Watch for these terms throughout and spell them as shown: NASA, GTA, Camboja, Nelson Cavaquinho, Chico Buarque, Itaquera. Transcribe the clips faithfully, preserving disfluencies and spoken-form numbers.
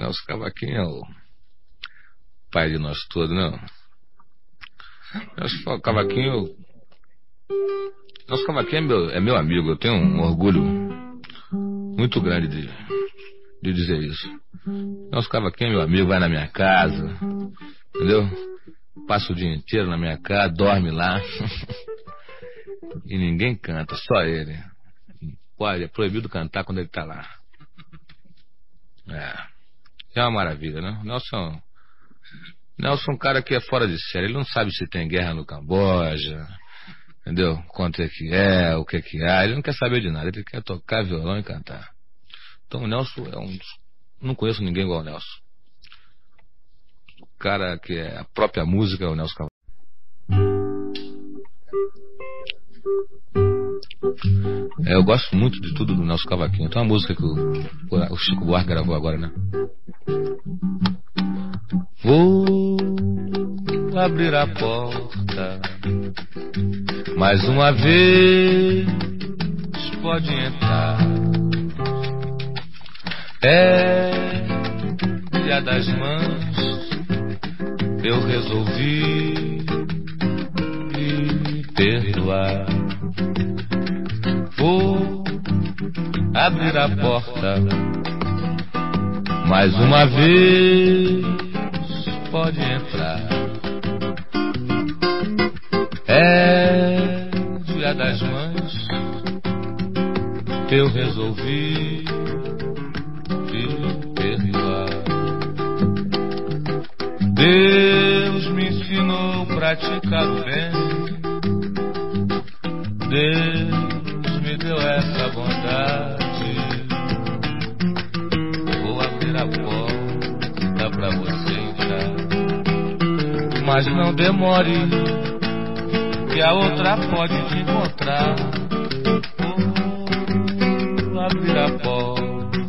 Nelson Cavaquinho é o pai de nós todos, né? Nelson Cavaquinho... Nelson Cavaquinho é meu, é meu amigo, eu tenho um orgulho muito grande de, de dizer isso. Nelson Cavaquinho é meu amigo, vai na minha casa, entendeu? Passa o dia inteiro na minha casa, dorme lá. E ninguém canta, só ele. Olha, é proibido cantar quando ele tá lá. É, é uma maravilha, né? Nelson, Nelson é um cara que é fora de série. Ele não sabe se tem guerra no Camboja, entendeu? Quanto é que é, o que é que há. Ele não quer saber de nada, ele quer tocar violão e cantar. Então o Nelson é um... Não conheço ninguém igual o Nelson. O cara que é a própria música é o Nelson Cavaquinho. É, eu gosto muito de tudo do Nelson Cavaquinho. Tem uma música que o, o Chico Buarque gravou agora, né? Vou abrir a porta mais uma vez, pode entrar. É dia das mães, eu resolvi me perdoar. Vou abrir a porta mais uma vez, pode entrar. É dia das mães, eu resolvi te perdoar. Deus me ensinou a praticar o bem, Deus deu essa bondade. Vou abrir a porta pra você entrar, mas não demore, que a outra pode te encontrar. Vou abrir a porta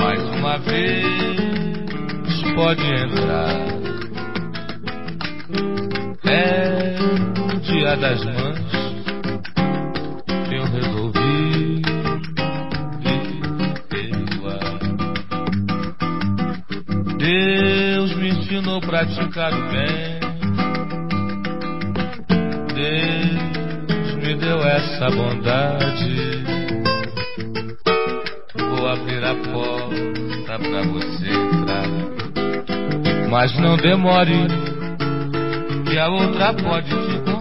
mais uma vez, pode entrar. É o dia das mães, resolvi me perdoar. Deus me ensinou a praticar o bem, Deus me deu essa bondade. Vou abrir a porta pra você entrar, mas não demore, que a outra pode te